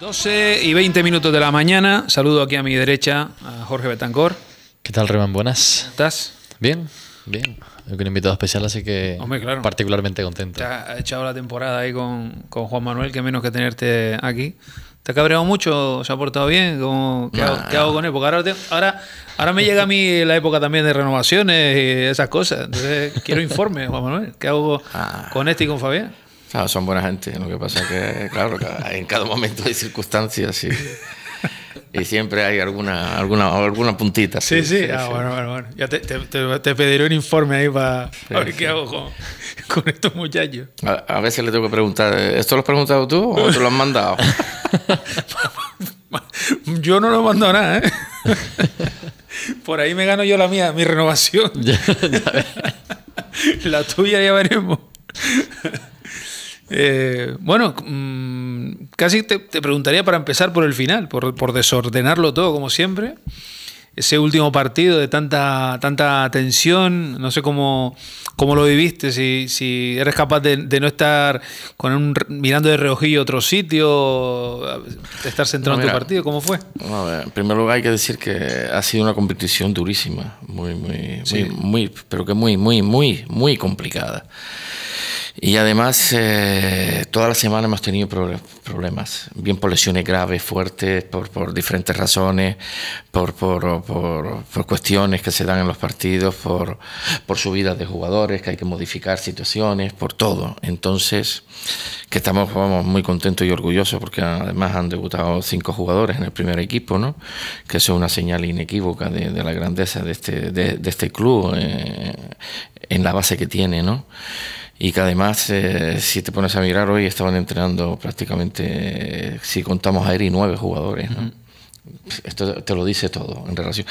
12:20 de la mañana. Saludo aquí a mi derecha a Jorge Betancor. ¿Qué tal, Ramón? Buenas. ¿Estás? Bien, bien. Yo con un invitado especial, así que hombre, claro, particularmente contento. Te has echado la temporada ahí con Juan Manuel, que menos que tenerte aquí. ¿Te ha cabreado mucho? ¿Se ha portado bien? ¿Qué hago con él? Porque ahora me llega a mí la época también de renovaciones y esas cosas. Entonces quiero informe, Juan Manuel. ¿Qué hago con este y con Fabián? Claro, son buena gente. Lo que pasa es que, claro, en cada momento hay circunstancias y siempre hay alguna puntita. Sí, sí. Bueno. Ya te pediré un informe ahí para ver qué hago con estos muchachos. A veces le tengo que preguntar, ¿esto lo has preguntado tú o te lo has mandado? Yo no lo he mandado nada, ¿eh? Por ahí me gano yo la mía, mi renovación. La tuya ya veremos. Bueno, casi te preguntaría para empezar por el final, por desordenarlo todo como siempre. Ese último partido de tanta tensión, no sé cómo lo viviste, si eres capaz de no estar mirando de reojillo otro sitio, de estar centrado en tu partido. ¿Cómo fue? A ver, en primer lugar hay que decir que ha sido una competición durísima, muy complicada. Y además, toda la semana hemos tenido problemas, bien por lesiones graves, fuertes, por diferentes razones, por cuestiones que se dan en los partidos, por subidas de jugadores, que hay que modificar situaciones, por todo. Entonces, que estamos muy contentos y orgullosos, porque además han debutado 5 jugadores en el primer equipo, ¿no? Que eso es una señal inequívoca de la grandeza de este club, en la base que tiene, ¿no? Y que además, si te pones a mirar, hoy estaban entrenando prácticamente, si contamos a Ari, 9 jugadores, ¿no? Esto te lo dice todo en relación.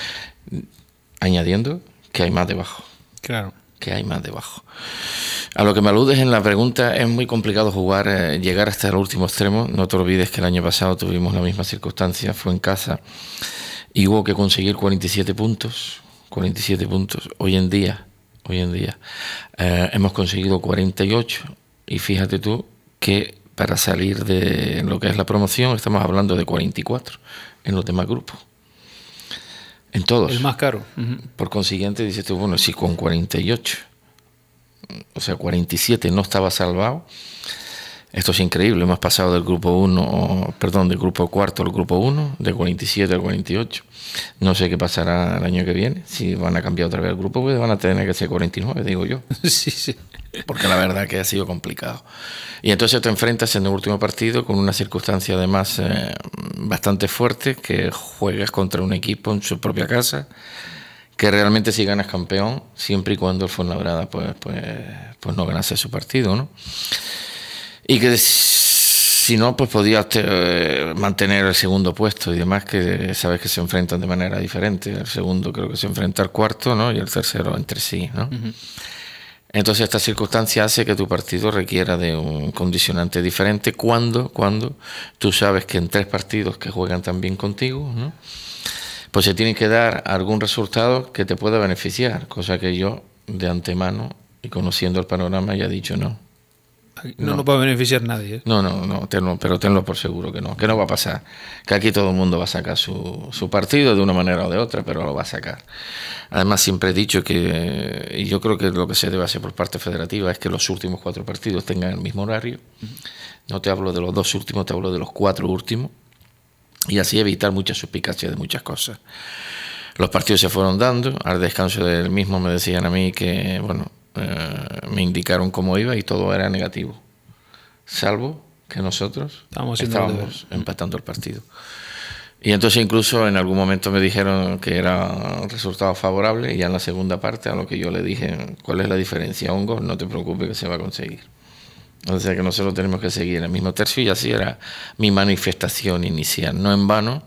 Añadiendo que hay más debajo. Claro. Que hay más debajo. A lo que me aludes en la pregunta, es muy complicado jugar, llegar hasta el último extremo. No te olvides que el año pasado tuvimos la misma circunstancia, fue en casa, y hubo que conseguir 47 puntos. 47 puntos. Hoy en día hemos conseguido 48 y fíjate tú que para salir de lo que es la promoción estamos hablando de 44 en los demás grupos, en todos. El más caro. Por consiguiente dices tú, bueno, si con 48, o sea 47 no estaba salvado, esto es increíble. Hemos pasado del grupo 1, perdón, del grupo 4 al grupo 1, de 47 al 48. No sé qué pasará el año que viene, si van a cambiar otra vez el grupo, pues van a tener que ser 49, digo yo. Sí, sí. Porque la verdad que ha sido complicado. Y entonces te enfrentas en el último partido con una circunstancia además bastante fuerte, que juegas contra un equipo en su propia casa, que realmente si ganas campeón, siempre y cuando el Fuenlabrada pues no ganase su partido, ¿no? Y que si no, pues podías mantener el segundo puesto y demás, que sabes que se enfrentan de manera diferente. El segundo creo que se enfrenta al cuarto, ¿no? Y el tercero entre sí, ¿no? Entonces esta circunstancia hace que tu partido requiera de un condicionante diferente cuando tú sabes que en 3 partidos que juegan también contigo, ¿no? Pues se tiene que dar algún resultado que te pueda beneficiar, cosa que yo de antemano y conociendo el panorama ya he dicho no. No nos va a beneficiar nadie, ¿eh? No, pero tenlo por seguro que no va a pasar. Que aquí todo el mundo va a sacar su partido de una manera o de otra, pero lo va a sacar. Además, siempre he dicho que, y yo creo que lo que se debe hacer por parte federativa es que los últimos 4 partidos tengan el mismo horario. No te hablo de los 2 últimos, te hablo de los 4 últimos. Y así evitar muchas suspicacias de muchas cosas. Los partidos se fueron dando. Al descanso del mismo me decían a mí que, bueno, me indicaron cómo iba y todo era negativo, salvo que nosotros estábamos empatando el partido. Y entonces incluso en algún momento me dijeron que era un resultado favorable, y ya en la segunda parte a lo que yo le dije, ¿cuál es la diferencia? Un gol, no te preocupes que se va a conseguir. O sea que nosotros tenemos que seguir en el mismo tercio, y así era mi manifestación inicial. No en vano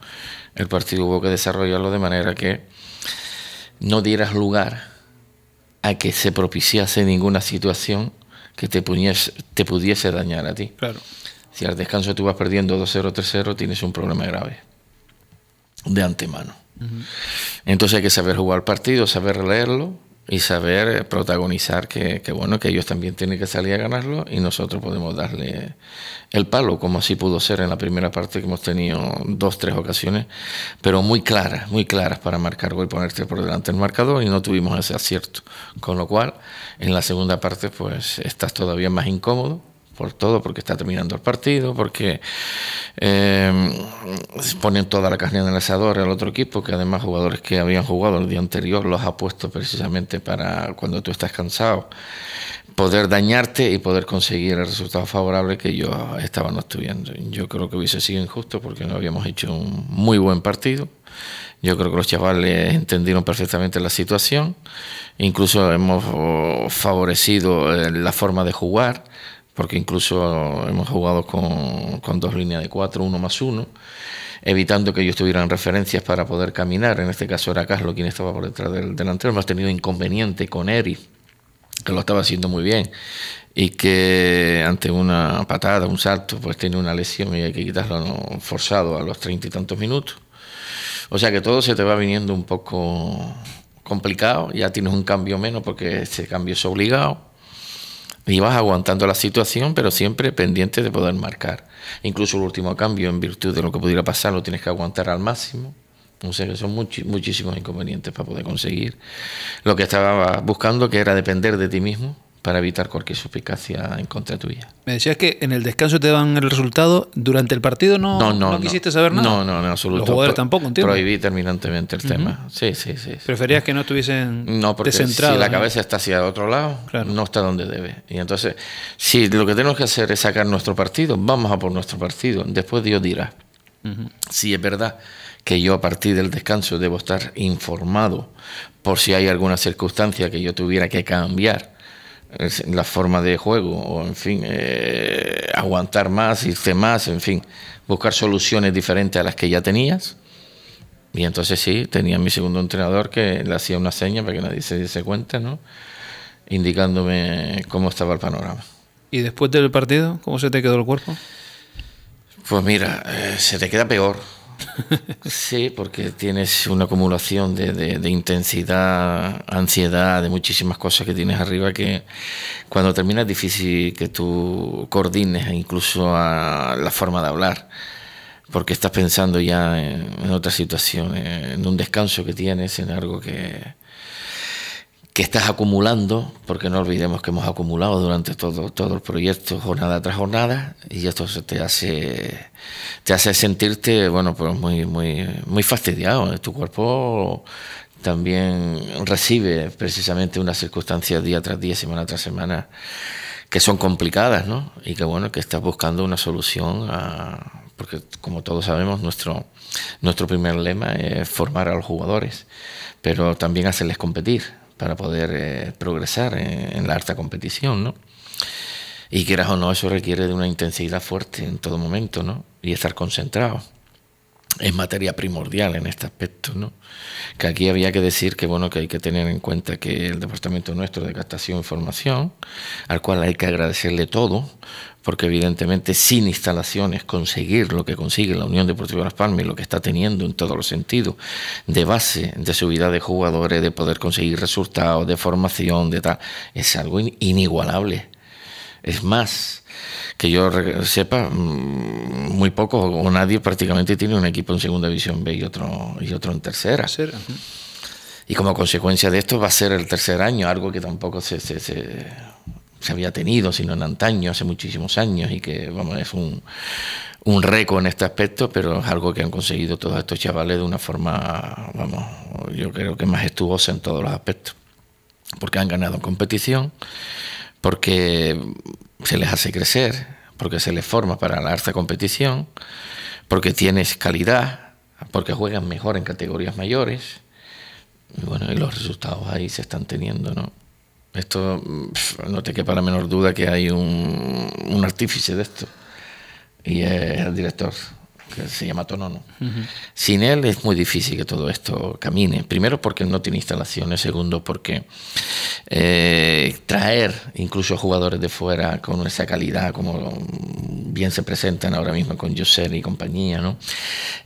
el partido hubo que desarrollarlo de manera que no dieras lugar a que se propiciase ninguna situación que te pudiese dañar a ti. Claro. Si al descanso tú vas perdiendo 2-0, 3-0, tienes un problema grave de antemano. Entonces hay que saber jugar el partido, saber leerlo y saber protagonizar que bueno, que ellos también tienen que salir a ganarlo y nosotros podemos darle el palo, como así pudo ser en la primera parte, que hemos tenido dos, tres ocasiones, pero muy claras para marcar gol y ponerte por delante el marcador, y no tuvimos ese acierto. Con lo cual, en la segunda parte, pues estás todavía más incómodo por todo, porque está terminando el partido, porque ponen toda la carne en el asador al otro equipo, que además jugadores que habían jugado el día anterior los ha puesto precisamente para cuando tú estás cansado poder dañarte y poder conseguir el resultado favorable que ellos estaban obteniendo. Yo creo que hubiese sido injusto porque no habíamos hecho un muy buen partido. Yo creo que los chavales entendieron perfectamente la situación, incluso hemos favorecido la forma de jugar, porque incluso hemos jugado con dos líneas de 4, 1 más 1, evitando que ellos tuvieran referencias para poder caminar. En este caso era Carlos quien estaba por detrás del delantero. Hemos tenido inconveniente con Eric, que lo estaba haciendo muy bien, y que ante una patada, un salto, pues tiene una lesión y hay que quitarlo forzado a los 30 y tantos minutos. O sea que todo se te va viniendo un poco complicado, ya tienes un cambio menos porque ese cambio es obligado, y vas aguantando la situación, pero siempre pendiente de poder marcar. Incluso el último cambio, en virtud de lo que pudiera pasar, lo tienes que aguantar al máximo. O sea que son muchísimos inconvenientes para poder conseguir lo que estaba buscando, que era depender de ti mismo para evitar cualquier suspicacia en contra tuya. Me decías que en el descanso te dan el resultado. Durante el partido no quisiste saber nada. No, en absoluto. Los jugadores tampoco, entiendo. Prohibí terminantemente el tema. Sí. Preferías que no estuviesen descentrados. No, porque si la cabeza está hacia otro lado, claro, no está donde debe. Y entonces, si lo que tenemos que hacer es sacar nuestro partido, vamos a por nuestro partido. Después Dios dirá. Sí, es verdad que yo a partir del descanso debo estar informado por si hay alguna circunstancia que yo tuviera que cambiar la forma de juego, o en fin, aguantar más, irte más, en fin, buscar soluciones diferentes a las que ya tenías. Y entonces sí, tenía mi segundo entrenador que le hacía una seña para que nadie se diese cuenta, ¿no?, indicándome cómo estaba el panorama. ¿Y después del partido, cómo se te quedó el cuerpo? Pues mira, se te queda peor. Sí, porque tienes una acumulación de intensidad, ansiedad, de muchísimas cosas que tienes arriba, que cuando termina es difícil que tú coordines incluso a la forma de hablar, porque estás pensando ya en otra situación, en un descanso que tienes, en algo que estás acumulando, porque no olvidemos que hemos acumulado durante todo el proyecto, jornada tras jornada, y esto te hace sentirte, bueno, pues muy fastidiado. Tu cuerpo también recibe precisamente unas circunstancias día tras día, semana tras semana, que son complicadas, ¿no? Y que bueno, que estás buscando una solución porque como todos sabemos, nuestro primer lema es formar a los jugadores, pero también hacerles competir para poder progresar en la alta competición, ¿no? Y quieras o no, eso requiere de una intensidad fuerte en todo momento, ¿no? Y estar concentrado. Es materia primordial en este aspecto, ¿no? Que aquí había que decir que, bueno, que hay que tener en cuenta que el departamento nuestro de captación y formación, al cual hay que agradecerle todo, porque evidentemente sin instalaciones conseguir lo que consigue la Unión Deportiva de Las Palmas y lo que está teniendo en todos los sentidos, de base, de subida de jugadores, de poder conseguir resultados, de formación, de tal, es algo inigualable. Es más, que yo sepa, muy poco o nadie prácticamente tiene un equipo en segunda división B y otro en tercera. Y como consecuencia de esto va a ser el tercer año, algo que tampoco se había tenido, sino en antaño, hace muchísimos años, y que vamos, es un récord en este aspecto, pero es algo que han conseguido todos estos chavales de una forma, vamos, yo creo que majestuosa en todos los aspectos, porque han ganado en competición, porque se les hace crecer, porque se les forma para la alta competición, porque tienes calidad, porque juegan mejor en categorías mayores, y bueno, y los resultados ahí se están teniendo, ¿no? Esto, no te quepa la menor duda que hay un artífice de esto, y es el director, que se llama Tonono. Sin él es muy difícil que todo esto camine. Primero porque no tiene instalaciones, segundo porque traer incluso jugadores de fuera con esa calidad, como bien se presentan ahora mismo con Jose y compañía, ¿no?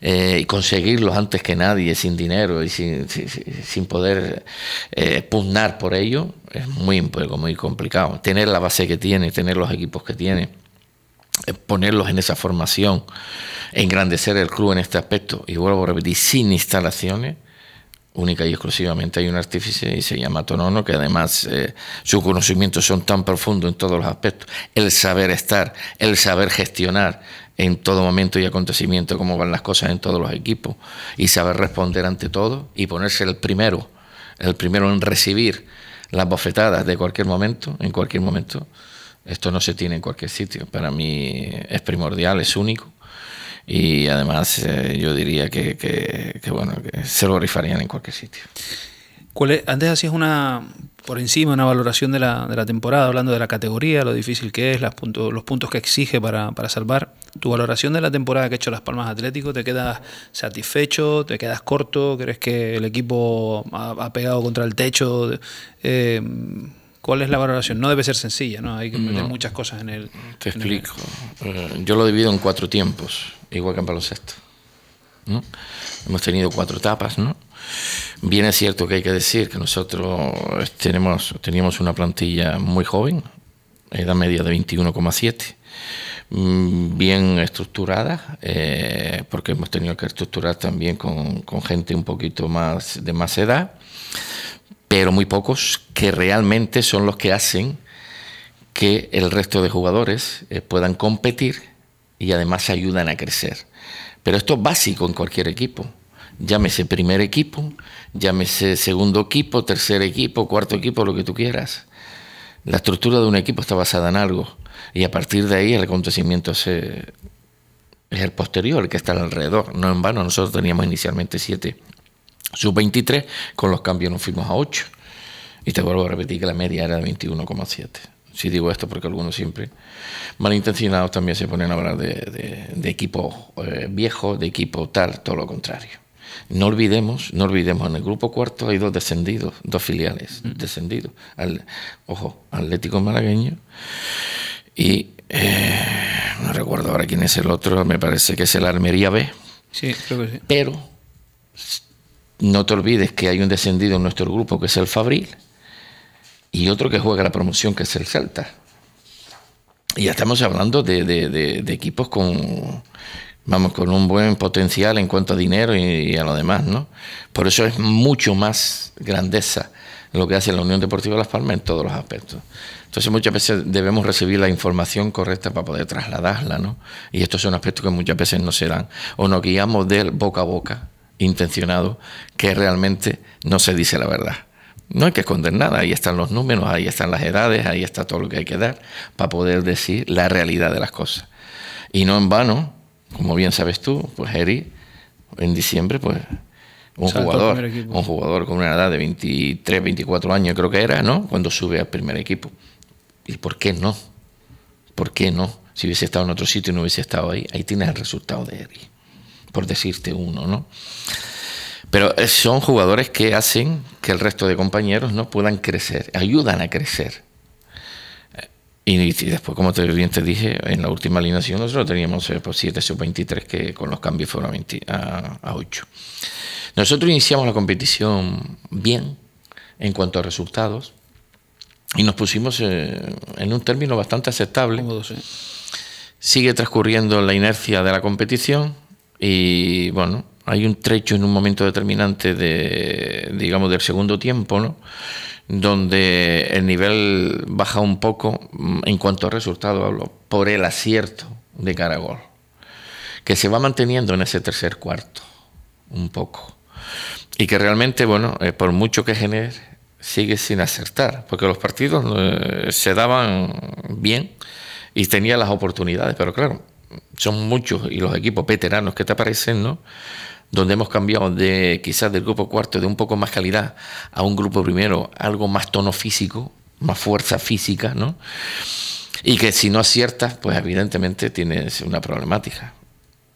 y conseguirlos antes que nadie, sin dinero y sin poder pugnar por ello, es muy complicado. Tener la base que tiene, tener los equipos que tiene, ponerlos en esa formación, engrandecer el club en este aspecto, y vuelvo a repetir, sin instalaciones, única y exclusivamente hay un artífice y se llama Tonono, que además sus conocimientos son tan profundos en todos los aspectos, el saber estar, el saber gestionar en todo momento y acontecimiento cómo van las cosas en todos los equipos, y saber responder ante todo y ponerse el primero en recibir las bofetadas de cualquier momento, en cualquier momento. Esto no se tiene en cualquier sitio, para mí es primordial, es único. Y además yo diría que se lo rifarían en cualquier sitio. Antes hacías por encima una valoración de la temporada, hablando de la categoría, lo difícil que es, los puntos que exige para salvar. ¿Tu valoración de la temporada que ha hecho Las Palmas Atlético? ¿Te quedas satisfecho? ¿Te quedas corto? ¿Crees que el equipo ha pegado contra el techo? ¿Cuál es la valoración? No debe ser sencilla, ¿no? Hay que meter muchas cosas en él. Te explico. Yo lo divido en 4 tiempos, igual que en baloncesto, ¿no? Hemos tenido 4 etapas, ¿no? Bien es cierto que hay que decir que nosotros teníamos una plantilla muy joven, edad media de 21,7, bien estructurada, porque hemos tenido que estructurar también con gente un poquito más de más edad, pero muy pocos que realmente son los que hacen que el resto de jugadores puedan competir y además ayudan a crecer. Pero esto es básico en cualquier equipo. Llámese primer equipo, llámese segundo equipo, tercer equipo, cuarto equipo, lo que tú quieras. La estructura de un equipo está basada en algo y a partir de ahí el acontecimiento es el posterior, el que está alrededor. No en vano, nosotros teníamos inicialmente 7 sub-23, con los cambios nos fuimos a 8. Y te vuelvo a repetir que la media era de 21,7. Si digo esto porque algunos siempre malintencionados también se ponen a hablar de equipos viejos, de equipo tal, todo lo contrario. No olvidemos, en el grupo cuarto hay 2 descendidos, 2 filiales descendidos. Ojo, Atlético Malagueño y no recuerdo ahora quién es el otro, me parece que es el Almería B. Sí, creo que sí. Pero no te olvides que hay un descendido en nuestro grupo que es el Fabril y otro que juega la promoción que es el Celta. Y ya estamos hablando de equipos con un buen potencial en cuanto a dinero y a lo demás, ¿no? Por eso es mucho más grandeza lo que hace la Unión Deportiva de Las Palmas en todos los aspectos. Entonces muchas veces debemos recibir la información correcta para poder trasladarla, ¿no? Y estos son aspectos que muchas veces no se dan o nos guiamos del boca a boca intencionado, que realmente no se dice la verdad. No hay que esconder nada, ahí están los números, ahí están las edades, ahí está todo lo que hay que dar para poder decir la realidad de las cosas. Y no en vano, como bien sabes tú, pues Eric, en diciembre, pues un jugador con una edad de 23, 24 años creo que era, ¿no? Cuando sube al primer equipo. ¿Y por qué no? ¿Por qué no? Si hubiese estado en otro sitio y no hubiese estado ahí, ahí tienes el resultado de Eric, por decirte uno, ¿no? Pero son jugadores que hacen que el resto de compañeros no puedan crecer, ayudan a crecer. Y después, como bien te dije, en la última alineación nosotros teníamos 7 sub-23 que con los cambios fueron a 8. Nosotros iniciamos la competición bien en cuanto a resultados y nos pusimos en un término bastante aceptable. Sigue transcurriendo la inercia de la competición. Y bueno, hay un trecho en un momento determinante del segundo tiempo, ¿no? Donde el nivel baja un poco en cuanto a resultado, hablo, por el acierto de cara a gol, que se va manteniendo en ese tercer cuarto, un poco. Y que realmente, bueno, por mucho que genere, sigue sin acertar, porque los partidos se daban bien y tenía las oportunidades, pero claro, son muchos y los equipos veteranos que te aparecen, ¿no? Donde hemos cambiado quizás del grupo cuarto de un poco más calidad a un grupo primero, algo más tono físico, más fuerza física, ¿no? Y que si no aciertas, pues evidentemente tienes una problemática.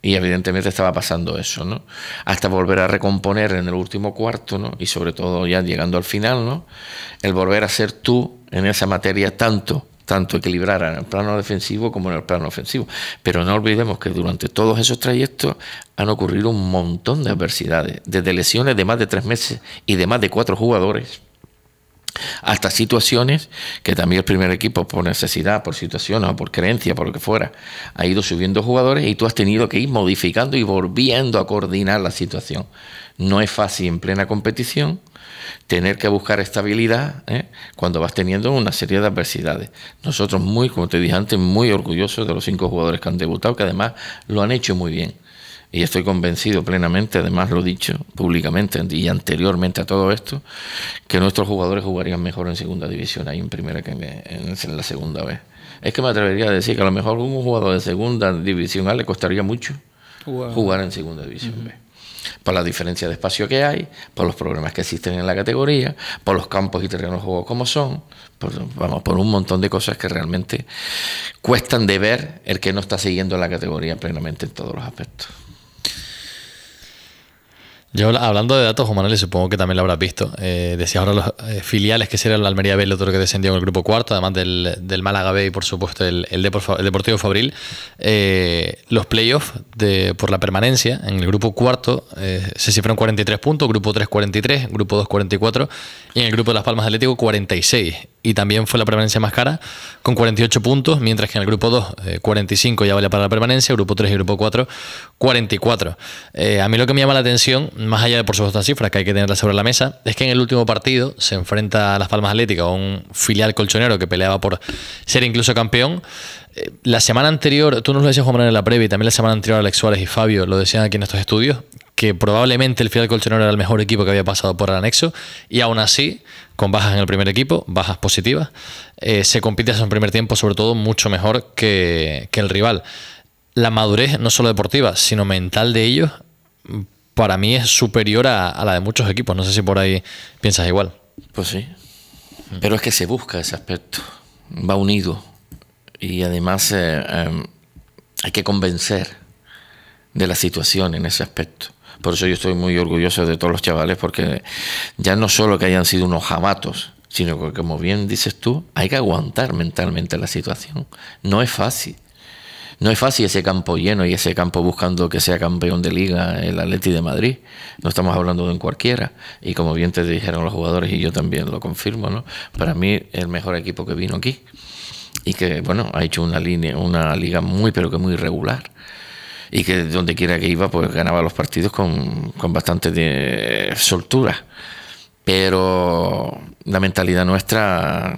Y evidentemente estaba pasando eso, ¿no? Hasta volver a recomponer en el último cuarto, ¿no? Y sobre todo ya llegando al final, ¿no? El volver a ser tú en esa materia tanto tanto equilibrara en el plano defensivo como en el plano ofensivo. Pero no olvidemos que durante todos esos trayectos han ocurrido un montón de adversidades, desde lesiones de más de 3 meses y de más de 4 jugadores, hasta situaciones que también el primer equipo, por necesidad, por situación o por creencia, por lo que fuera, ha ido subiendo jugadores y tú has tenido que ir modificando y volviendo a coordinar la situación. No es fácil en plena competición tener que buscar estabilidad cuando vas teniendo una serie de adversidades. Nosotros, como te dije antes, muy orgullosos de los 5 jugadores que han debutado, que además lo han hecho muy bien. Y estoy convencido plenamente, además lo he dicho públicamente y anteriormente a todo esto, que nuestros jugadores jugarían mejor en segunda división ahí en primera que en la segunda vez. Es que me atrevería a decir que a lo mejor a un jugador de segunda división A le costaría mucho jugar en segunda división B. Por la diferencia de espacio que hay, por los problemas que existen en la categoría, por los campos y terrenos de juego como son, por un montón de cosas que realmente cuestan de ver el que no está siguiendo la categoría plenamente en todos los aspectos. Yo, hablando de datos, Juan Manuel, supongo que también lo habrás visto. Decía ahora los filiales que serían la Almería B, el otro que descendió en el grupo cuarto, además del Málaga B y, por supuesto, el Deportivo Fabril. Los playoffs por la permanencia en el grupo cuarto se cifran 43 puntos, grupo 3 43, grupo 2 44 y en el grupo de Las Palmas Atlético 46. Y también fue la permanencia más cara con 48 puntos, mientras que en el grupo 2 45 ya vale para la permanencia, grupo 3 y grupo 4 44. A mí lo que me llama la atención, más allá de por supuesto las cifras que hay que tenerlas sobre la mesa, es que en el último partido se enfrenta a Las Palmas Atlético, a un filial colchonero que peleaba por ser incluso campeón. La semana anterior, tú nos lo decías, Juan Manuel, en la previa, y también la semana anterior Alex Suárez y Fabio lo decían aquí en estos estudios, que probablemente el filial colchonero era el mejor equipo que había pasado por el anexo, y aún así, con bajas en el primer equipo, bajas positivas, se compite en el primer tiempo sobre todo mucho mejor que el rival. La madurez, no solo deportiva, sino mental de ellos, para mí es superior a la de muchos equipos. No sé si por ahí piensas igual. Pues sí, pero es que se busca ese aspecto, va unido, y además hay que convencer de la situación en ese aspecto. Por eso yo estoy muy orgulloso de todos los chavales, porque ya no solo que hayan sido unos jabatos, sino que, como bien dices tú, hay que aguantar mentalmente la situación. No es fácil. No es fácil ese campo lleno y ese campo buscando que sea campeón de liga el Atleti de Madrid. No estamos hablando de un cualquiera. Y como bien te dijeron los jugadores, y yo también lo confirmo, ¿no? Para mí, el mejor equipo que vino aquí. Y que, bueno, ha hecho una liga muy, pero que muy regular. Y que donde quiera que iba, pues ganaba los partidos con bastante soltura. Pero la mentalidad nuestra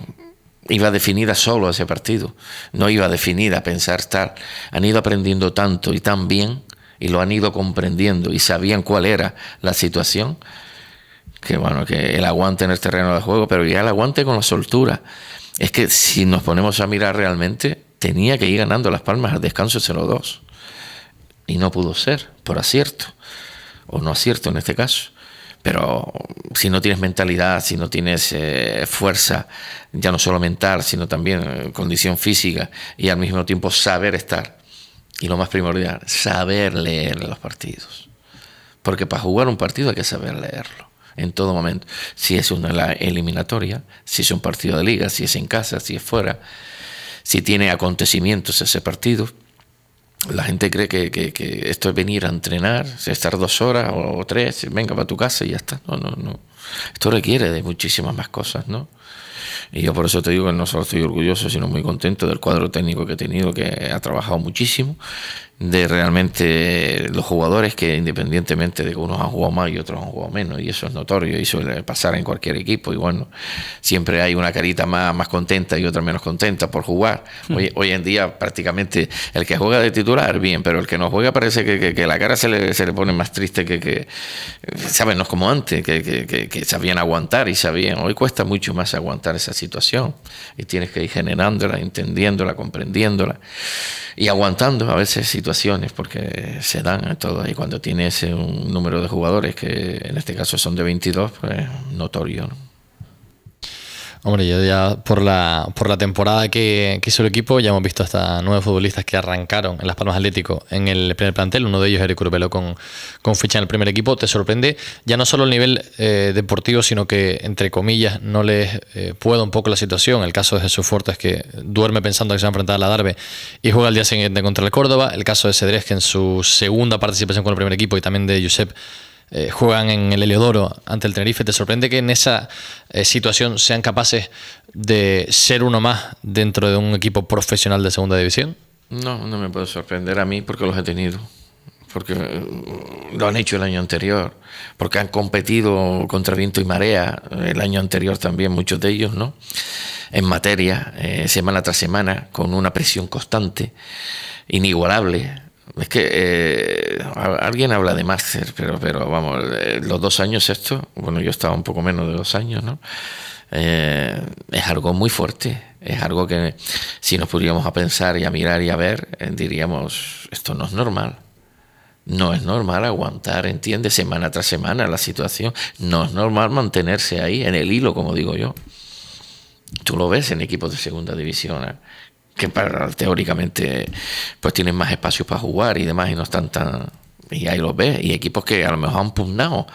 iba definida solo a ese partido. No iba definida a pensar tal. Han ido aprendiendo tanto y tan bien, y lo han ido comprendiendo, y sabían cuál era la situación, que bueno, que el aguante en el terreno de juego, pero ya el aguante con la soltura. Es que si nos ponemos a mirar realmente, tenía que ir ganando Las Palmas al descanso 0-2. Y no pudo ser, por acierto, o no acierto en este caso. Pero si no tienes mentalidad, si no tienes fuerza, ya no solo mental, sino también condición física, y al mismo tiempo saber estar, y lo más primordial, saber leer los partidos. Porque para jugar un partido hay que saber leerlo, en todo momento. Si es una eliminatoria, si es un partido de liga, si es en casa, si es fuera, si tiene acontecimientos ese partido. La gente cree que esto es venir a entrenar, estar 2 horas o 3, venga para tu casa y ya está. No, no, no. Esto requiere de muchísimas más cosas, ¿no? Y yo por eso te digo que no solo estoy orgulloso, sino muy contento del cuadro técnico que he tenido, que ha trabajado muchísimo, de realmente los jugadores que, independientemente de que unos han jugado más y otros han jugado menos, y eso es notorio y suele pasar en cualquier equipo, y bueno, siempre hay una carita más contenta y otra menos contenta por jugar. Hoy en día prácticamente el que juega de titular, bien, pero el que no juega parece que la cara se le pone más triste que ¿sabes? No es como antes, que sabían aguantar y sabían. Hoy cuesta mucho más aguantar esa situación, y tienes que ir generándola, entendiéndola, comprendiéndola y aguantando a veces situaciones, porque se dan a todas. Y cuando tienes un número de jugadores que en este caso son de 22, pues notorio, ¿no? Hombre, yo ya por la temporada que hizo el equipo ya hemos visto hasta 9 futbolistas que arrancaron en Las Palmas Atlético en el primer plantel. Uno de ellos, Eric Curbelo, con ficha en el primer equipo. ¿Te sorprende ya no solo el nivel deportivo, sino que, entre comillas, no les pueda un poco la situación? El caso de Jesús Fuertes, que duerme pensando que se va a enfrentar a la Darbe y juega al día siguiente contra el Córdoba. El caso de Cedrés, que en su segunda participación con el primer equipo, y también de Josep, juegan en el Heliodoro ante el Tenerife. ¿Te sorprende que en esa situación sean capaces de ser uno más dentro de un equipo profesional de segunda división? No, no me puede sorprender a mí porque los he tenido, porque lo han hecho el año anterior, porque han competido contra viento y marea el año anterior también, muchos de ellos, ¿no? En materia, semana tras semana, con una presión constante, inigualable. Es que alguien habla de máster, pero vamos, los 2 años esto, bueno, yo estaba un poco menos de 2 años, ¿no? Es algo muy fuerte, es algo que si nos pudiéramos a pensar y a mirar y a ver, diríamos, esto no es normal. No es normal aguantar, ¿entiendes? Semana tras semana la situación, no es normal mantenerse ahí, en el hilo, como digo yo. Tú lo ves en equipos de segunda división, ¿eh? Que para, teóricamente, pues tienen más espacio para jugar y demás, y no están tan... Y ahí los ves, y equipos que a lo mejor han pugnado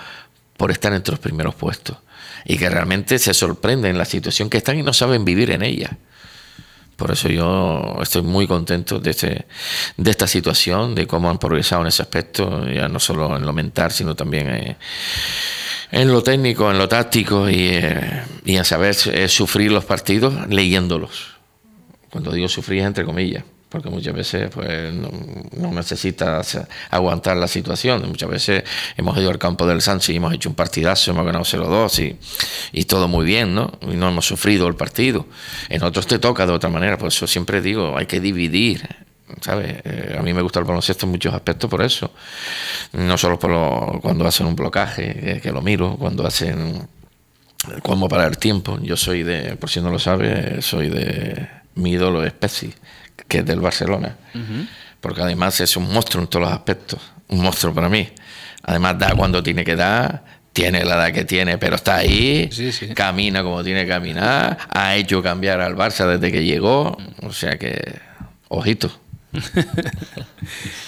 por estar entre los primeros puestos y que realmente se sorprenden en la situación que están y no saben vivir en ella. Por eso yo estoy muy contento de esta situación, de cómo han progresado en ese aspecto, ya no solo en lo mental, sino también en lo técnico, en lo táctico, y en saber sufrir los partidos leyéndolos. Cuando digo sufrir, entre comillas, porque muchas veces pues no necesitas aguantar la situación. Muchas veces hemos ido al campo del Sans y hemos hecho un partidazo, hemos ganado 0-2 y todo muy bien, ¿no? Y no hemos sufrido el partido. En otros te toca de otra manera, por eso siempre digo, hay que dividir, ¿sabes? A mí me gusta el baloncesto en muchos aspectos por eso. No solo por cuando hacen un blocaje, que lo miro, cuando hacen... ¿Cómo parar el tiempo? Yo soy de, por si no lo sabes, soy de... Mi ídolo es Pessi, que es del Barcelona, porque además es un monstruo en todos los aspectos, un monstruo para mí. Además da cuando tiene que dar, tiene la edad que tiene, pero está ahí, sí, sí. Camina como tiene que caminar, ha hecho cambiar al Barça desde que llegó, o sea que, ojito.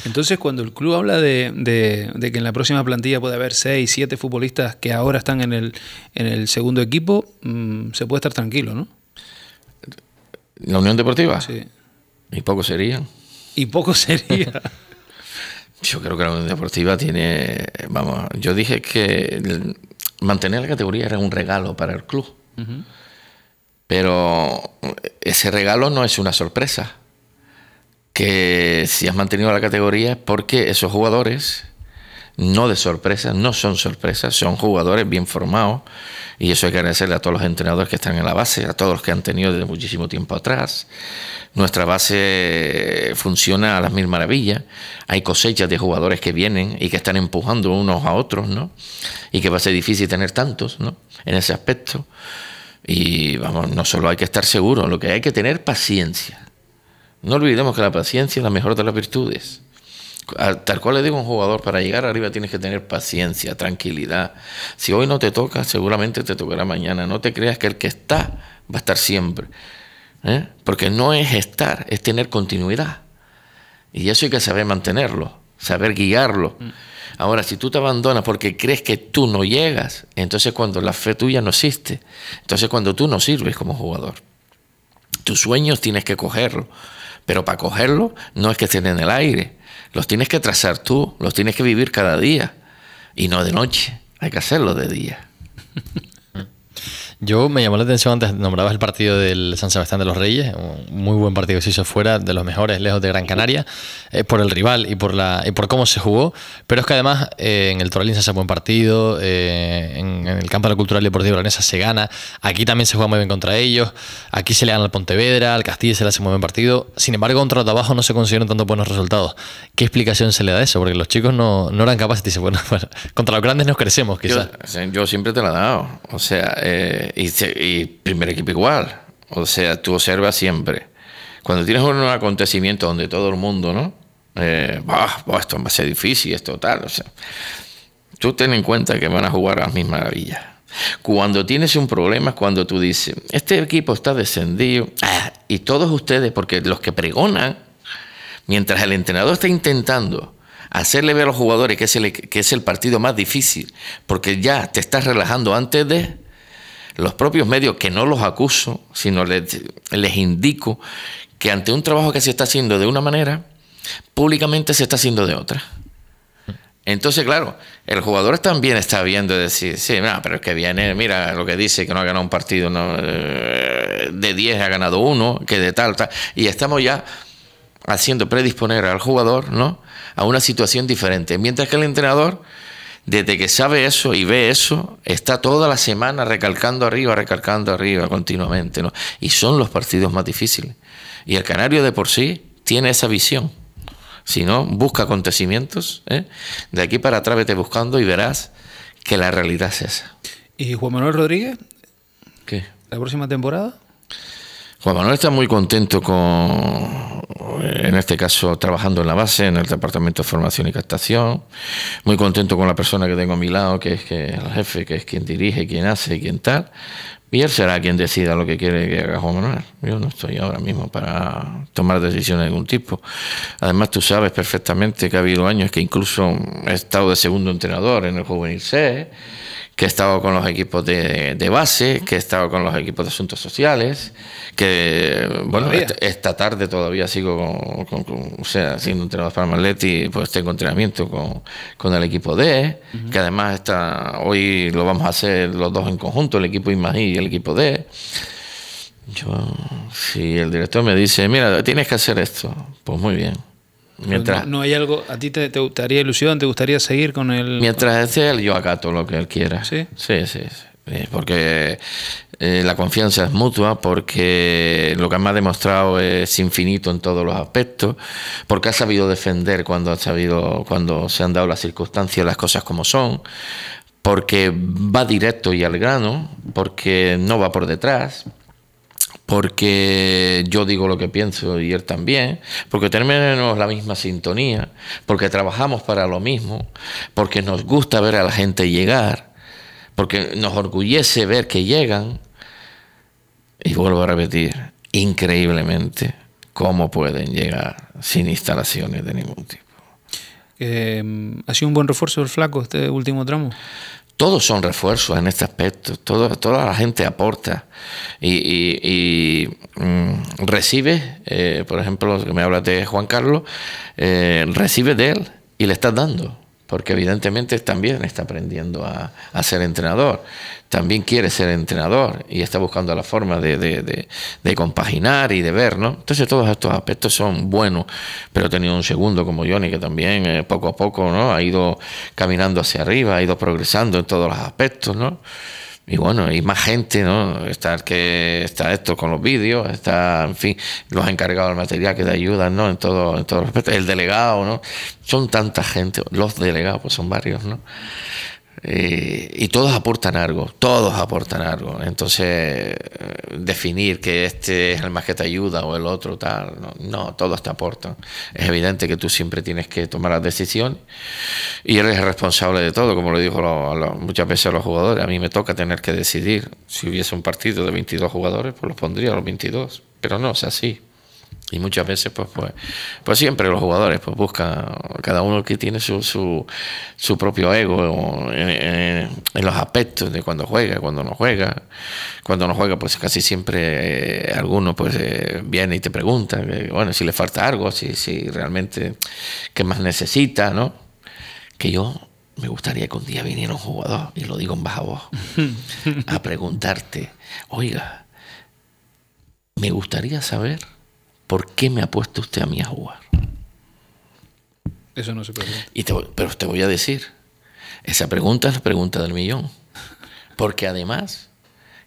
Entonces, cuando el club habla de que en la próxima plantilla puede haber 6, 7 futbolistas que ahora están en el segundo equipo, se puede estar tranquilo, ¿no? ¿La Unión Deportiva? Sí. Y poco sería. Y poco sería. Yo creo que la Unión Deportiva tiene... Vamos, yo dije que mantener la categoría era un regalo para el club. Pero ese regalo no es una sorpresa. Que si has mantenido la categoría es porque esos jugadores... No de sorpresa, no son sorpresas, son jugadores bien formados, y eso hay que agradecerle a todos los entrenadores que están en la base, a todos los que han tenido desde muchísimo tiempo atrás. Nuestra base funciona a las mil maravillas, hay cosechas de jugadores que vienen y que están empujando unos a otros, ¿no? Y que va a ser difícil tener tantos, ¿no? En ese aspecto. Y vamos, no solo hay que estar seguro, lo que hay que tener paciencia. No olvidemos que la paciencia es la mejor de las virtudes. Tal cual le digo a un jugador, para llegar arriba tienes que tener paciencia, tranquilidad. Si hoy no te toca, seguramente te tocará mañana. No te creas que el que está va a estar siempre, ¿eh? Porque no es estar, es tener continuidad. Y eso hay que saber mantenerlo, saber guiarlo. Ahora, si tú te abandonas porque crees que tú no llegas, entonces cuando la fe tuya no existe, entonces cuando tú no sirves como jugador, tus sueños tienes que cogerlos. Pero para cogerlos no es que estén en el aire. Los tienes que trazar tú, los tienes que vivir cada día y no de noche, hay que hacerlo de día. Yo me llamó la atención, antes nombrabas el partido del San Sebastián de los Reyes, un muy buen partido que se hizo fuera, de los mejores lejos de Gran Canaria, por el rival y por cómo se jugó, pero es que además en el Toralín se hace buen partido, en el campo de la Cultural y Deportiva Leonesa se gana, aquí también se juega muy bien contra ellos, aquí se le gana al Pontevedra, al Castilla se le hace muy buen partido, sin embargo contra los de abajo no se consiguieron tantos buenos resultados. ¿Qué explicación se le da a eso? Porque los chicos no eran capaces, dicen, bueno, contra los grandes nos crecemos quizás. Yo siempre te la he dado, o sea... Y primer equipo igual, o sea, tú observas siempre cuando tienes un acontecimiento donde todo el mundo, ¿no? Esto va a ser difícil, esto tal, o sea, tú ten en cuenta que van a jugar a las mismas maravillas, Cuando tienes un problema, cuando tú dices, este equipo está descendido, y todos ustedes, porque los que pregonan, mientras el entrenador está intentando hacerle ver a los jugadores que es el partido más difícil, porque ya te estás relajando antes de los propios medios, que no los acuso, sino les indico que ante un trabajo que se está haciendo de una manera, públicamente se está haciendo de otra. Entonces, claro, el jugador también está viendo decir, sí, no, pero es que viene, mira lo que dice, que no ha ganado un partido, no, de 10 ha ganado uno, que de tal, tal. Y estamos ya haciendo predisponer al jugador, ¿no?, a una situación diferente. Mientras que el entrenador, desde que sabe eso y ve eso, está toda la semana recalcando arriba continuamente, ¿no? Y son los partidos más difíciles. Y el canario de por sí tiene esa visión. Si no, busca acontecimientos, ¿eh? De aquí para atrás vete buscando y verás que la realidad es esa. ¿Y Juan Manuel Rodríguez? ¿Qué? ¿La próxima temporada? Juan Manuel está muy contento con, en este caso, trabajando en la base, en el departamento de formación y captación. Muy contento con la persona que tengo a mi lado, que es el jefe, que es quien dirige, quien hace, quien tal. Y él será quien decida lo que quiere que haga Juan Manuel. Yo no estoy ahora mismo para tomar decisiones de ningún tipo. Además, tú sabes perfectamente que ha habido años que incluso he estado de segundo entrenador en el Juvenil C, que he estado con los equipos de base, que he estado con los equipos de asuntos sociales, que, bueno, esta tarde todavía sigo siendo entrenador para Marletti, pues tengo entrenamiento con el equipo D, que además hoy lo vamos a hacer los dos en conjunto, el equipo I+I. El equipo D. Si el director me dice, mira, tienes que hacer esto, pues muy bien. Mientras, no hay algo, ¿a ti te gustaría ilusión? ¿Te gustaría seguir con él? Mientras esté él, yo acato lo que él quiera. ¿Sí? Sí, sí, sí. Porque la confianza es mutua, porque lo que me ha demostrado es infinito en todos los aspectos, porque ha sabido defender cuando se han dado las circunstancias, las cosas como son, porque va directo y al grano, porque no va por detrás, porque yo digo lo que pienso y él también, porque tenemos la misma sintonía, porque trabajamos para lo mismo, porque nos gusta ver a la gente llegar, porque nos orgullece ver que llegan. Y vuelvo a repetir, increíblemente, cómo pueden llegar sin instalaciones de ningún tipo. ¿Ha sido un buen refuerzo el flaco este último tramo? Todos son refuerzos en este aspecto. Toda la gente aporta y recibe, por ejemplo, que me hablas de Juan Carlos, recibe de él y le estás dando, porque evidentemente también está aprendiendo a ser entrenador, también quiere ser entrenador y está buscando la forma de compaginar y de ver, ¿no? Entonces todos estos aspectos son buenos, pero he tenido un segundo como Johnny que también poco a poco, ¿no?, ha ido caminando hacia arriba, ha ido progresando en todos los aspectos, ¿no? Y bueno, y más gente, ¿no? Está esto con los vídeos, está, en fin, los encargados del material que te ayudan, ¿no?, en todo respecto. El delegado, ¿no? Son tanta gente, los delegados, pues son varios, ¿no? Y todos aportan algo, todos aportan algo. Entonces, definir que este es el más que te ayuda o el otro tal, no, todos te aportan. Es evidente que tú siempre tienes que tomar las decisiones y eres el responsable de todo, como lo dijo muchas veces a los jugadores. A mí me toca tener que decidir. Si hubiese un partido de 22 jugadores, pues los pondría a los 22, pero no, es así. Y muchas veces, pues siempre los jugadores pues buscan, cada uno que tiene su propio ego en los aspectos de cuando juega, cuando no juega. Cuando no juega, pues casi siempre alguno pues viene y te pregunta, bueno, si le falta algo, si realmente qué más necesita, ¿no? Que yo me gustaría que un día viniera un jugador, y lo digo en baja voz, a preguntarte, oiga, me gustaría saber, ¿por qué me ha puesto usted a mí a jugar? Eso no se pregunta. Pero te voy a decir, esa pregunta es la pregunta del millón. Porque además,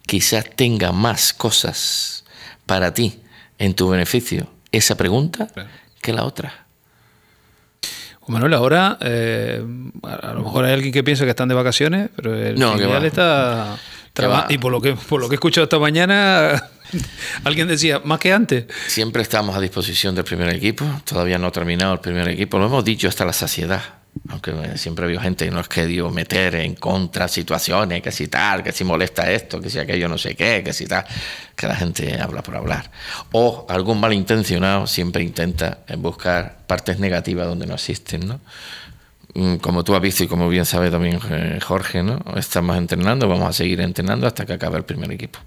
quizás tenga más cosas para ti, en tu beneficio, esa pregunta, claro, que la otra. Manuel, ahora, a lo mejor hay alguien que piensa que están de vacaciones, pero el final está... Y por lo que he escuchado esta mañana, alguien decía, más que antes. Siempre estamos a disposición del primer equipo, todavía no ha terminado el primer equipo, lo hemos dicho hasta la saciedad. Aunque siempre había gente que no es que dio meter en contra situaciones, que si tal, que si molesta esto, que si aquello no sé qué, que si tal, que la gente habla por hablar. O algún malintencionado siempre intenta buscar partes negativas donde no existen, ¿no? Como tú has visto y como bien sabe también Jorge, ¿no? Estamos entrenando, vamos a seguir entrenando hasta que acabe el primer equipo.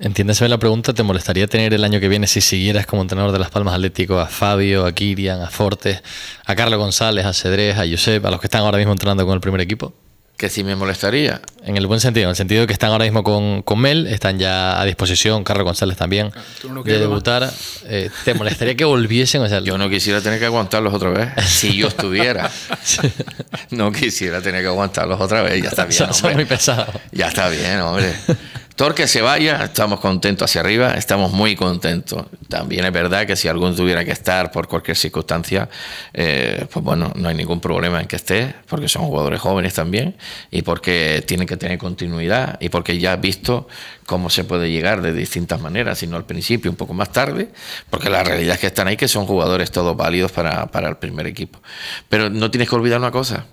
Entiéndase la pregunta, ¿te molestaría tener el año que viene, si siguieras como entrenador de Las Palmas Atlético, a Fabio, a Kirian, a Fortes, a Carlos González, a Cedrés, a Josep, a los que están ahora mismo entrenando con el primer equipo? Que sí me molestaría. En el buen sentido, en el sentido de que están ahora mismo con Mel, están ya a disposición, Carlos González también, no de debutar. ¿Te molestaría que volviesen? O sea, yo no quisiera tener que aguantarlos otra vez, si yo estuviera. No quisiera tener que aguantarlos otra vez, ya está bien. Son muy pesados. Ya está bien, hombre. Todo que se vaya, estamos contentos hacia arriba, estamos muy contentos. También es verdad que si alguno tuviera que estar por cualquier circunstancia, pues bueno, no hay ningún problema en que esté, porque son jugadores jóvenes también y porque tienen que tener continuidad y porque ya has visto cómo se puede llegar de distintas maneras, sino al principio, un poco más tarde, porque la realidad es que están ahí, que son jugadores todos válidos para el primer equipo. Pero no tienes que olvidar una cosa,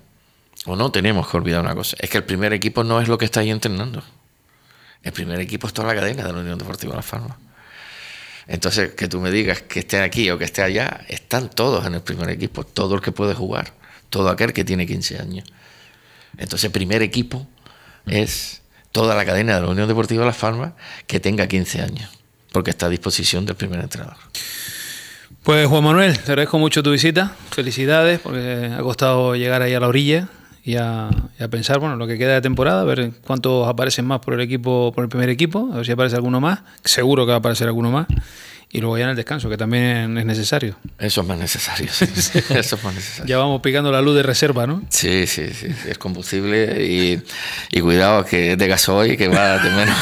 o no tenemos que olvidar una cosa, es que el primer equipo no es lo que está ahí entrenando. El primer equipo es toda la cadena de la Unión Deportiva de Las Palmas. Entonces, que tú me digas que esté aquí o que esté allá, están todos en el primer equipo, todo el que puede jugar, todo aquel que tiene 15 años. Entonces, el primer equipo es toda la cadena de la Unión Deportiva de Las Palmas que tenga 15 años, porque está a disposición del primer entrenador. Pues, Juan Manuel, te agradezco mucho tu visita. Felicidades, porque ha costado llegar ahí a la orilla. Y a pensar, bueno, lo que queda de temporada, a ver cuántos aparecen más por el equipo, por el primer equipo, a ver si aparece alguno más, seguro que va a aparecer alguno más, y luego ya en el descanso, que también es necesario. Eso es más necesario, sí. Eso es más necesario. Ya vamos picando la luz de reserva, ¿no? Sí, sí, sí, es combustible y cuidado que es de gasoil, que va de menos.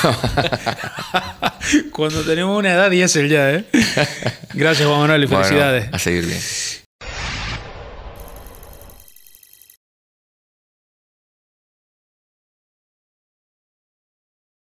Cuando tenemos una edad diésel ya, ¿eh? Gracias, Juan Manuel, y felicidades. Bueno, a seguir bien.